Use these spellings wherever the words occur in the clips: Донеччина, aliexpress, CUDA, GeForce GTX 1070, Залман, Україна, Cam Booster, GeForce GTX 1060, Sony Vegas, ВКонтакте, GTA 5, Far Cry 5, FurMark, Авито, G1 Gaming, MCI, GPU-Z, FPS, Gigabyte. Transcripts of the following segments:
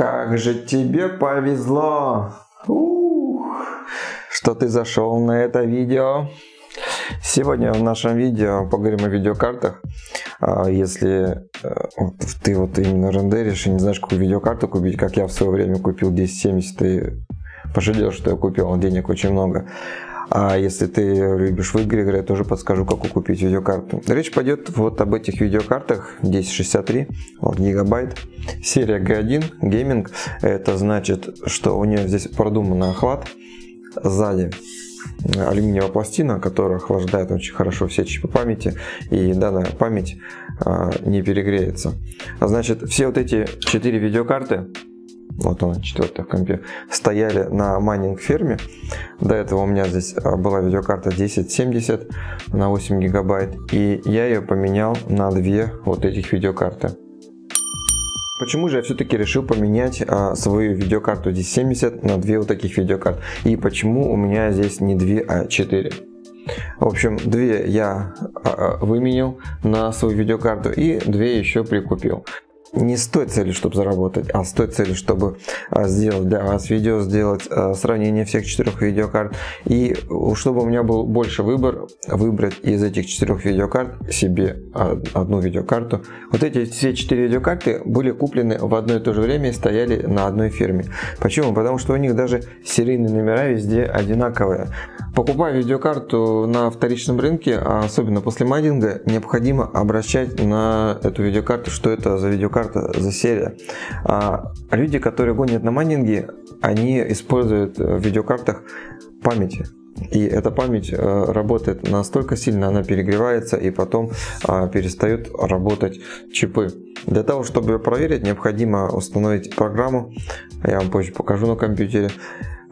Как же тебе повезло, что ты зашел на это видео. Сегодня в нашем видео поговорим о видеокартах. Если ты вот именно рендеришь и не знаешь, какую видеокарту купить, как я в свое время купил 1070, и пожалел, что я купил, денег очень много. А если ты любишь в игры играть, я тоже подскажу, какую купить видеокарту. Речь пойдет вот об этих видеокартах 1063 от Gigabyte, серия G1 Gaming. Это значит, что у нее здесь продуман охлад сзади. Алюминиевая пластина, которая охлаждает очень хорошо все чипы памяти, и данная память не перегреется. Значит, все вот эти 4 видеокарты, вот она 4-я в компе, стояли на майнинг-ферме. До этого у меня здесь была видеокарта 1070 на 8 гигабайт, и я ее поменял на 2 вот этих видеокарты. Почему же я все-таки решил поменять свою видеокарту 1070 на 2 вот таких видеокарт? И почему у меня здесь не 2, а 4? В общем, 2 я выменил на свою видеокарту и 2 еще прикупил. Не с той целью, чтобы заработать, а с той целью, чтобы сделать для вас видео, сделать сравнение всех 4 видеокарт. И чтобы у меня был больше выбор, выбрать из этих 4 видеокарт себе одну видеокарту. Вот эти все 4 видеокарты были куплены в одно и то же время и стояли на одной фирме. Почему? Потому что у них даже серийные номера везде одинаковые. Покупая видеокарту на вторичном рынке, особенно после майнинга, необходимо обращать на эту видеокарту, что это за видеокарта, за серия. Люди, которые гонят на майнинге, они используют в видеокартах памяти. И эта память работает настолько сильно, она перегревается и потом перестают работать чипы. Для того, чтобы ее проверить, необходимо установить программу. Я вам позже покажу на компьютере.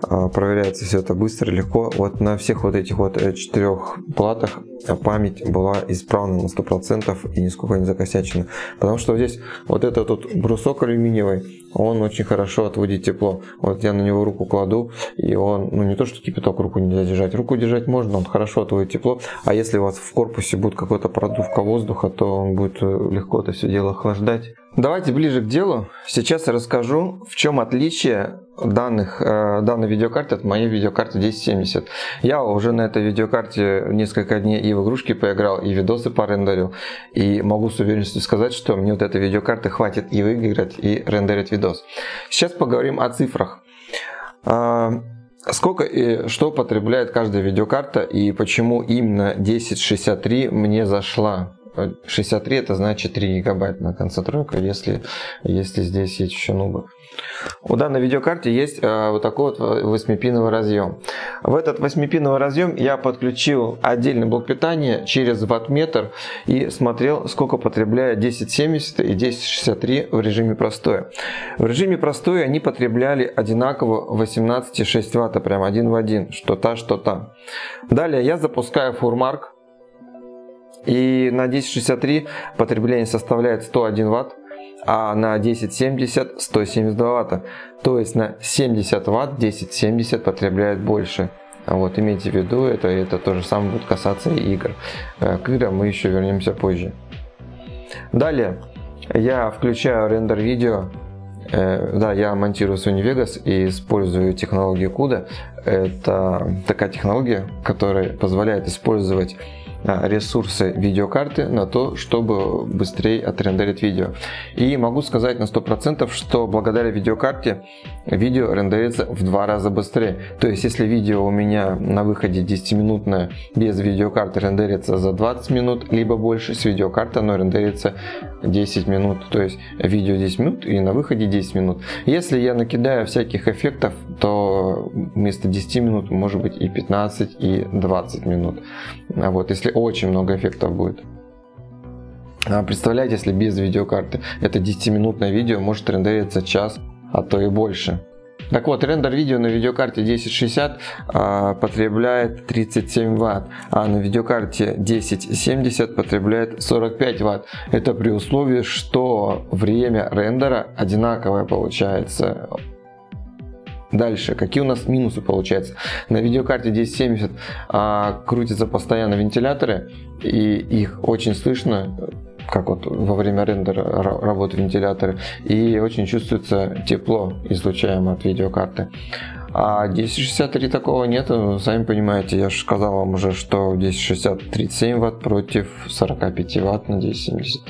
Проверяется все это быстро, легко. Вот на всех вот этих вот 4 платах память была исправна на 100% и нисколько не закосячена. Потому что здесь вот этот вот брусок алюминиевый, он очень хорошо отводит тепло. Вот я на него руку кладу, и он, ну не то что кипяток, руку нельзя держать. Руку держать можно, он хорошо отводит тепло. А если у вас в корпусе будет какая-то продувка воздуха, то он будет легко это все дело охлаждать. Давайте ближе к делу. Сейчас я расскажу, в чем отличие данной видеокарты от моей видеокарты 1070. Я уже на этой видеокарте несколько дней и в игрушки поиграл, и видосы порендерил. И могу с уверенностью сказать, что мне вот этой видеокарты хватит и выиграть, и рендерить видос. Сейчас поговорим о цифрах. Сколько и что потребляет каждая видеокарта, и почему именно 1063 мне зашла. 63 это значит 3 гигабайта на конце тройка, если здесь есть еще нубы. У данной видеокарты есть вот такой вот 8-пиновый разъем. В этот 8-пиновый разъем я подключил отдельный блок питания через ваттметр и смотрел, сколько потребляет 1070 и 1063 в режиме простое. В режиме простое они потребляли одинаково 18,6 ватта, прям один в один, что та, что та. Далее я запускаю FurMark. И на 1063 потребление составляет 101 Вт, а на 1070 172 Ватта. То есть на 70 Вт 1070 потребляет больше. Вот, имейте в виду, это то же самое будет касаться и игр. К играм мы еще вернемся позже. Далее я включаю рендер видео. Да, я монтирую Sony Vegas и использую технологию CUDA. Это такая технология, которая позволяет использовать ресурсы видеокарты на то, чтобы быстрее отрендерить видео. И могу сказать на 100%, что благодаря видеокарте видео рендерится в 2 раза быстрее. То есть, если видео у меня на выходе 10-минутное без видеокарты рендерится за 20 минут, либо больше, с видеокарты оно рендерится 10 минут. То есть, видео 10 минут и на выходе 10 минут. Если я накидаю всяких эффектов, то вместо 10 минут может быть и 15, и 20 минут. Вот, если очень много эффектов будет. Представляете, если без видеокарты, это 10-минутное видео может рендериться час, а то и больше. Так вот, рендер видео на видеокарте 1060 потребляет 37 Вт, а на видеокарте 1070 потребляет 45 Вт. Это при условии, что время рендера одинаковое получается. Дальше, какие у нас минусы получаются? На видеокарте 1070 крутятся постоянно вентиляторы, и их очень слышно, как вот во время рендера работают вентиляторы, и очень чувствуется тепло, излучаемое от видеокарты. А 1063 такого нету, сами понимаете, я же сказал вам уже, что 1060 37 Вт против 45 Вт на 1070.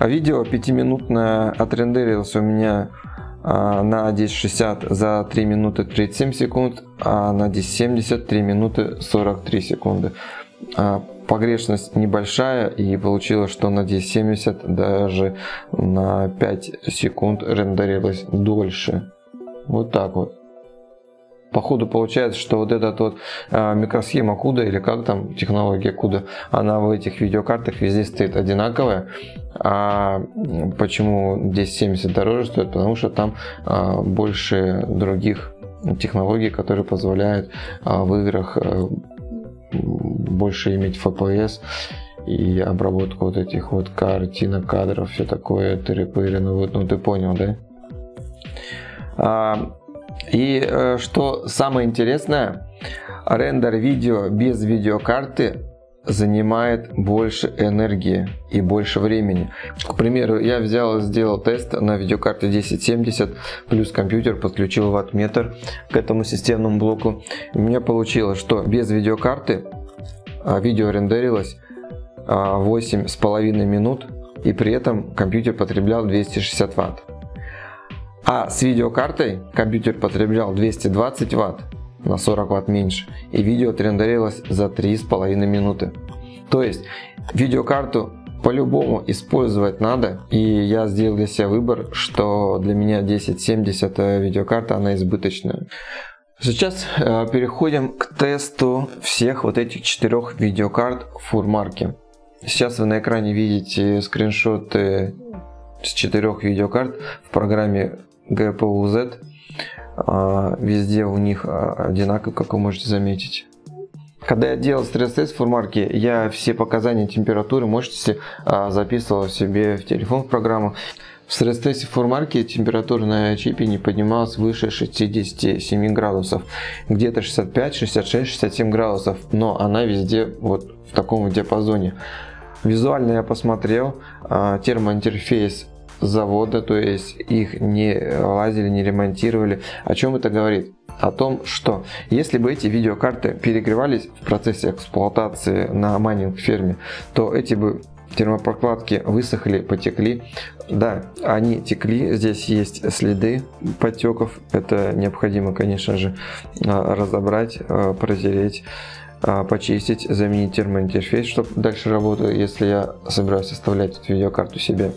А видео 5-минутное отрендерилось у меня на 1060 за 3 минуты 37 секунд, а на 1070 3 минуты 43 секунды. Погрешность небольшая, и получилось, что на 1070 даже на 5 секунд рендерилось дольше. Вот так вот. Походу получается, что вот эта вот микросхема CUDA, или как там технология CUDA, она в этих видеокартах везде стоит одинаковая. А почему 1070 дороже стоит? Потому что там больше других технологий, которые позволяют в играх больше иметь FPS и обработку вот этих вот картинок, кадров, все такое, терриперы, ну ты понял, да? И что самое интересное, рендер видео без видеокарты занимает больше энергии и больше времени. К примеру, я взял и сделал тест на видеокарте 1070, плюс компьютер, подключил ваттметр к этому системному блоку. У меня получилось, что без видеокарты видео рендерилось 8,5 минут, и при этом компьютер потреблял 260 Вт. А с видеокартой компьютер потреблял 220 Вт, на 40 Вт меньше, и видео отрендерилось за 3,5 минуты. То есть видеокарту по-любому использовать надо, и я сделал для себя выбор, что для меня 1070 видеокарта, она избыточная. Сейчас переходим к тесту всех вот этих 4 видеокарт FurMark. Сейчас вы на экране видите скриншоты с 4 видеокарт в программе GPU-Z. Везде у них одинаково, как вы можете заметить. Когда я делал стресс-тест в FurMark, я все показания температуры, мощности записывал себе в телефон, в программу. В стресс-тесте в FurMark температура на чипе не поднималась выше 67 градусов, где-то 65, 66, 67 градусов, но она везде вот в таком диапазоне. Визуально я посмотрел термоинтерфейс завода, то есть их не лазили, не ремонтировали. О чем это говорит? О том, что если бы эти видеокарты перегревались в процессе эксплуатации на майнинг-ферме, то эти бы термопрокладки высохли, потекли. Да, они текли, здесь есть следы потеков, это необходимо, конечно же, разобрать, протереть, почистить, заменить термоинтерфейс, чтобы дальше работал, если я собираюсь составлять эту видеокарту себе.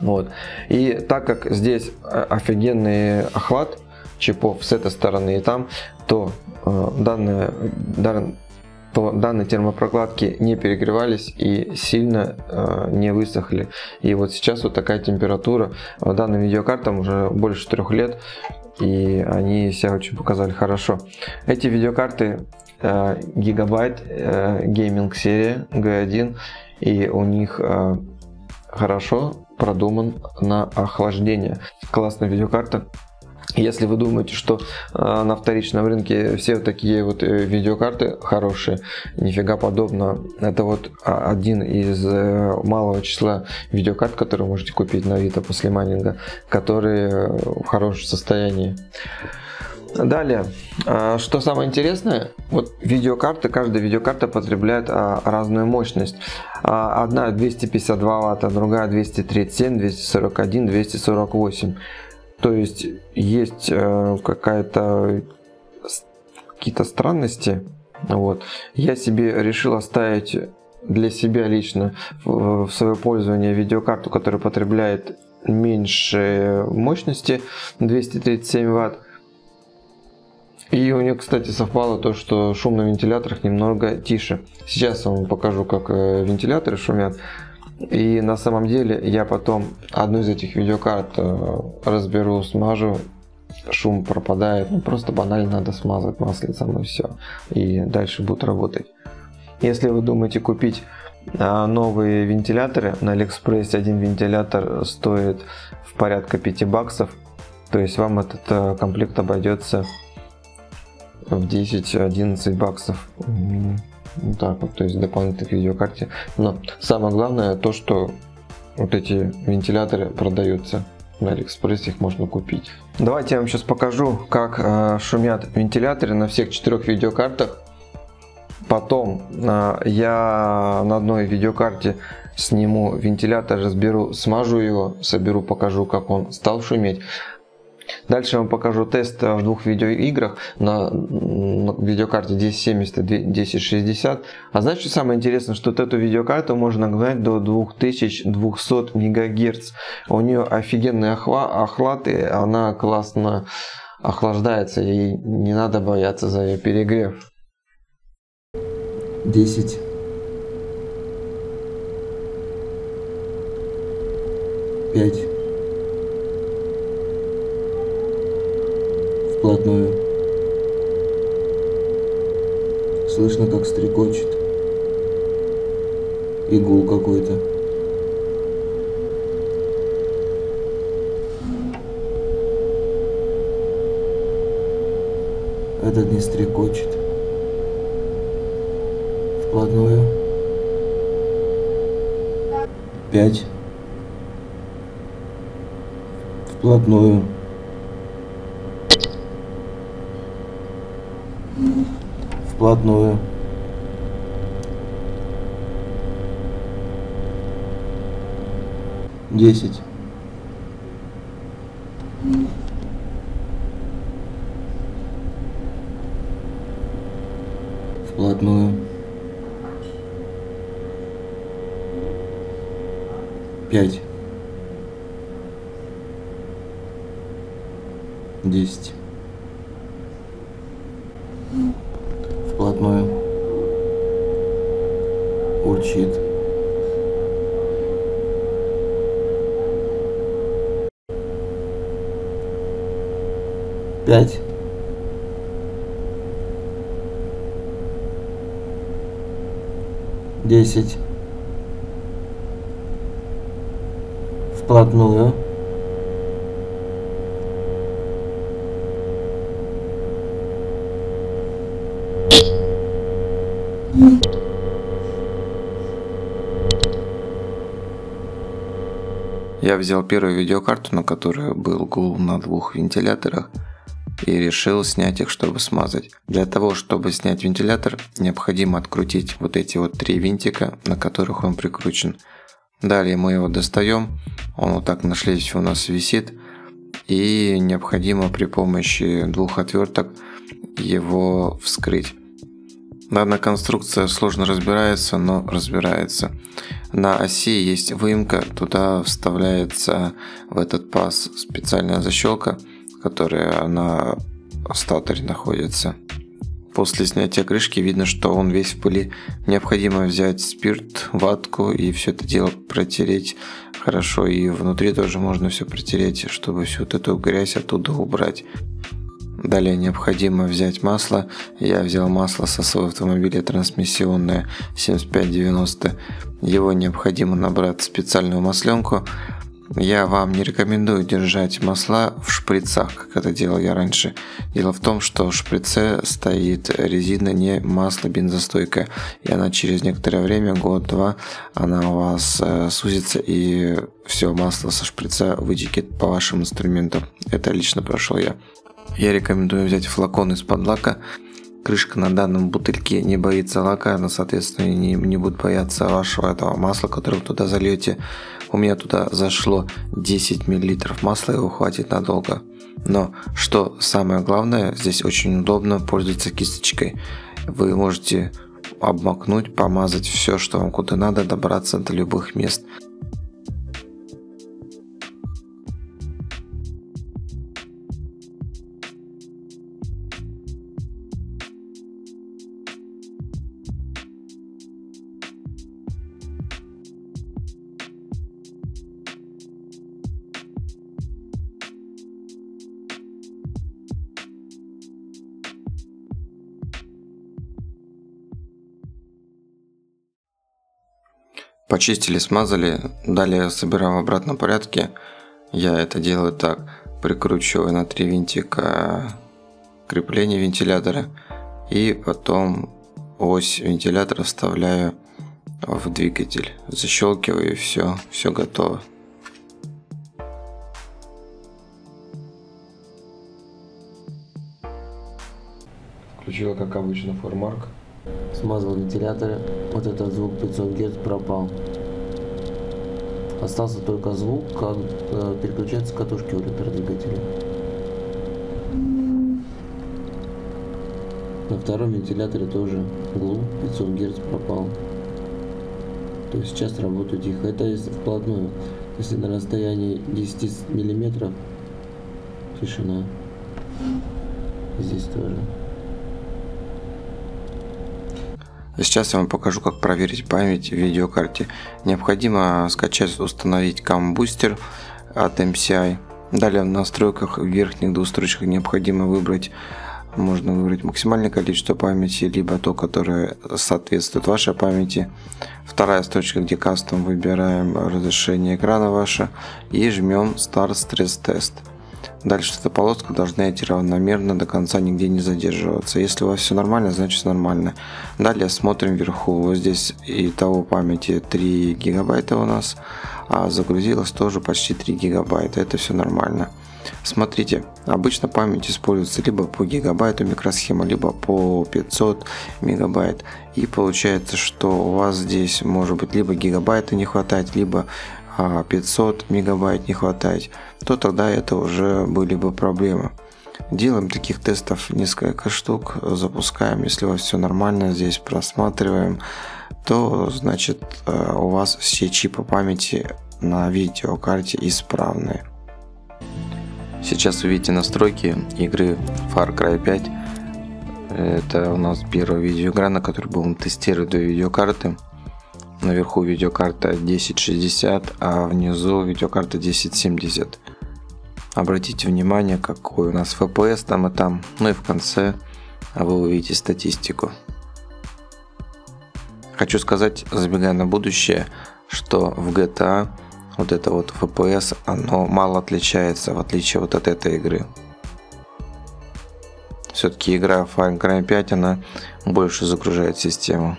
Вот. И так как здесь офигенный охлад чипов с этой стороны и там, то данные термопрокладки не перегревались и сильно не высохли. И вот сейчас вот такая температура. Данным видеокартам уже больше 3 лет, и они себя очень показали хорошо. Эти видеокарты Gigabyte Gaming серия G1, и у них хорошо продуман на охлаждение. Классная видеокарта. Если вы думаете, что на вторичном рынке все такие вот видеокарты хорошие, нифига подобно. Это вот один из малого числа видеокарт, которые вы можете купить на Авито после майнинга, которые в хорошем состоянии. Далее, что самое интересное, вот видеокарты, каждая видеокарта потребляет разную мощность. Одна 252 Вт, другая 237, 241, 248. То есть есть какие-то странности. Вот. Я себе решил оставить для себя лично в свое пользование видеокарту, которая потребляет меньше мощности, 237 Вт. И у нее, кстати, совпало то, что шум на вентиляторах немного тише. Сейчас вам покажу, как вентиляторы шумят. И на самом деле я потом одну из этих видеокарт разберу, смажу, шум пропадает. Ну, просто банально надо смазать маслицем, и все. И дальше будут работать. Если вы думаете купить новые вентиляторы, на Алиэкспрессе один вентилятор стоит в порядка 5 баксов. То есть вам этот комплект обойдется в 10-11 баксов. Вот так вот, то есть дополнительно к видеокарте. Но самое главное то, что вот эти вентиляторы продаются на Алиэкспресс, их можно купить. Давайте я вам сейчас покажу, как шумят вентиляторы на всех 4 видеокартах. Потом я на одной видеокарте сниму вентилятор, разберу, смажу его, соберу, покажу, как он стал шуметь. Дальше я вам покажу тест в 2 видеоиграх на видеокарте 1070 и 1060. А знаете, что самое интересное, что вот эту видеокарту можно нагнать до 2200 МГц. У нее офигенный охлад, и она классно охлаждается, и не надо бояться за ее перегрев. 10. 5. Вплотную. Слышно, как стрекочет. И гул какой-то. Этот не стрекочет. Вплотную. 5. Вплотную. Вплотную. — 10. Вплотную. — 5. 10. Вплотную. Урчит. 5. 10. Вплотную. Я взял первую видеокарту, на которой был гул на 2 вентиляторах, и решил снять их, чтобы смазать. Для того, чтобы снять вентилятор, необходимо открутить вот эти вот 3 винтика, на которых он прикручен. Далее мы его достаем, он вот так на шлейфе у нас висит, и необходимо при помощи 2 отверток его вскрыть. Данная конструкция сложно разбирается, но разбирается. На оси есть выемка, туда вставляется в этот паз специальная защелка, которая на статоре находится. После снятия крышки видно, что он весь в пыли. Необходимо взять спирт, ватку и все это дело протереть хорошо. И внутри тоже можно все протереть, чтобы всю вот эту грязь оттуда убрать. Далее необходимо взять масло. Я взял масло со своего автомобиля трансмиссионное 7590. Его необходимо набрать в специальную масленку. Я вам не рекомендую держать масла в шприцах, как это делал я раньше. Дело в том, что в шприце стоит резина, не масло бензостойкая. И она через некоторое время, год-два, она у вас сузится, и все масло со шприца вытекет по вашим инструментам. Это лично прошел я. Я рекомендую взять флакон из-под лака. Крышка на данном бутыльке не боится лака, она, соответственно, не будет бояться вашего этого масла, которое вы туда зальете. У меня туда зашло 10 мл масла, его хватит надолго. Но что самое главное, здесь очень удобно пользоваться кисточкой. Вы можете обмакнуть, помазать все, что вам куда надо, добраться до любых мест. Почистили, смазали, далее собираем в обратном порядке. Я это делаю так: прикручиваю на 3 винтика крепление вентилятора и потом ось вентилятора вставляю в двигатель, защелкиваю, и все готово. Включила, как обычно, FurMark. Смазал вентиляторы, вот этот звук 500 Гц пропал. Остался только звук, как переключаются катушки у ретродвигателя. На втором вентиляторе тоже глух 500 Гц пропал. То есть сейчас работаю тихо. Это если вплотную. Если на расстоянии 10 мм, тишина. Здесь тоже. Сейчас я вам покажу, как проверить память в видеокарте. Необходимо скачать, установить Cam Booster от MCI. Далее в настройках в верхних двух строчках необходимо выбрать, можно выбрать максимальное количество памяти, либо то, которое соответствует вашей памяти. Вторая строчка, где кастом, выбираем разрешение экрана ваше и жмем Start Stress Test. Дальше эта полоска должна идти равномерно до конца, нигде не задерживаться. Если у вас все нормально, значит нормально. Далее смотрим вверху. Вот здесь итого памяти 3 гигабайта у нас, а загрузилось тоже почти 3 гигабайта. Это все нормально. Смотрите, обычно память используется либо по гигабайту микросхема, либо по 500 мегабайт. И получается, что у вас здесь может быть либо гигабайта не хватает, либо 500 мегабайт не хватает, то тогда это уже были бы проблемы. Делаем таких тестов несколько штук, запускаем. Если у вас все нормально, здесь просматриваем, то значит у вас все чипы памяти на видеокарте исправны. Сейчас вы видите настройки игры Far Cry 5. Это у нас первая видеоигра, на которой будем тестировать две видеокарты. Наверху видеокарта 1060, а внизу видеокарта 1070. Обратите внимание, какой у нас FPS там и там. Ну и в конце вы увидите статистику. Хочу сказать, забегая на будущее, что в GTA вот это вот FPS, оно мало отличается, в отличие вот от этой игры. Все-таки игра Far Cry 5, она больше загружает систему.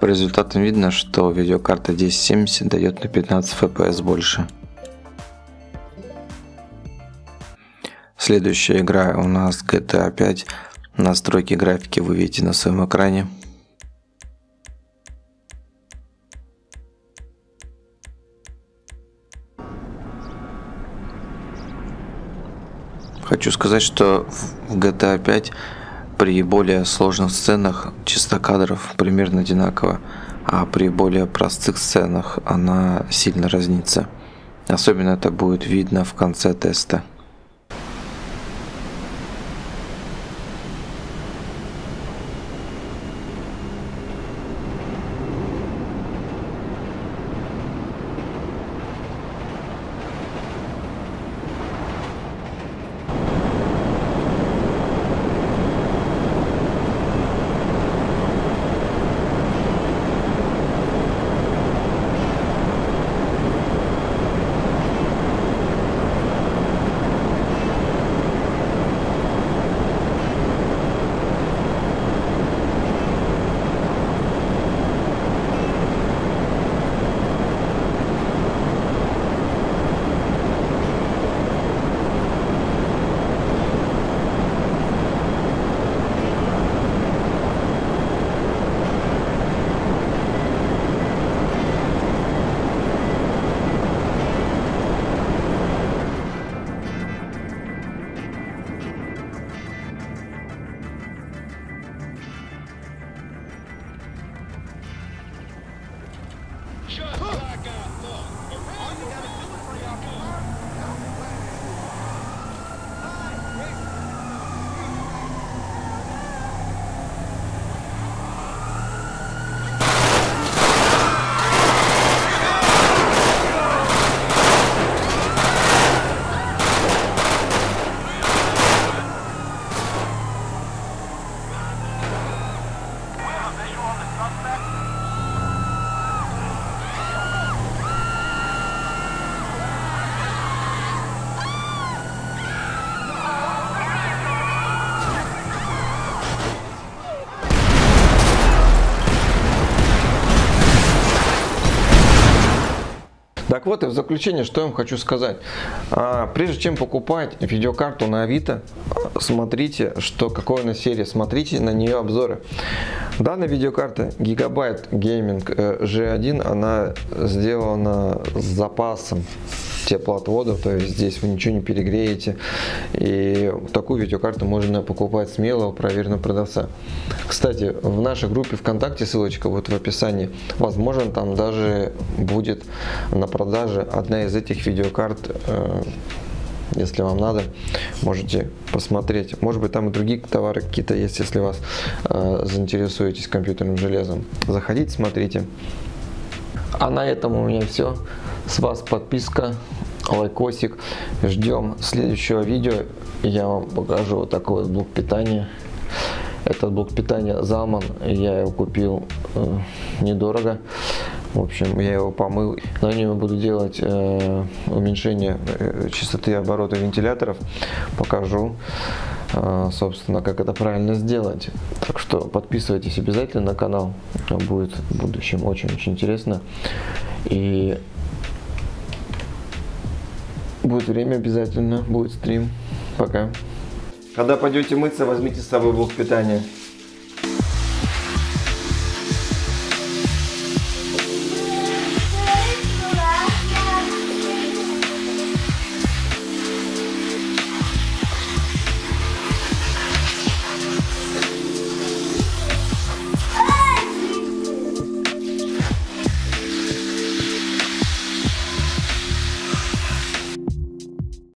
По результатам видно, что видеокарта 1070 дает на 15 FPS больше. Следующая игра у нас GTA 5. Настройки графики вы видите на своем экране. Хочу сказать, что в GTA 5 при более сложных сценах частота кадров примерно одинакова, а при более простых сценах она сильно разнится. Особенно это будет видно в конце теста. Так вот, и в заключение, что я вам хочу сказать. Прежде чем покупать видеокарту на Авито, смотрите, что какой она серия, смотрите на нее обзоры. Данная видеокарта Gigabyte Gaming G1, она сделана с запасом теплоотводов, то есть здесь вы ничего не перегреете, и такую видеокарту можно покупать смело у проверенного продавца. Кстати, в нашей группе ВКонтакте, ссылочка вот в описании, возможно, там даже будет на продаже одна из этих видеокарт. Если вам надо, можете посмотреть. Может быть, там и другие товары какие-то есть, если вас заинтересуетесь компьютерным железом. Заходите, смотрите. А на этом у меня все. С вас подписка, лайкосик. Ждем следующего видео. Я вам покажу вот такой вот блок питания. Этот блок питания Залман. Я его купил недорого. В общем, я его помыл. На нем буду делать уменьшение частоты оборота вентиляторов. Покажу, собственно, как это правильно сделать. Так что подписывайтесь обязательно на канал. Будет в будущем очень-очень интересно. И будет время обязательно, будет стрим. Пока. Когда пойдете мыться, возьмите с собой блок питания.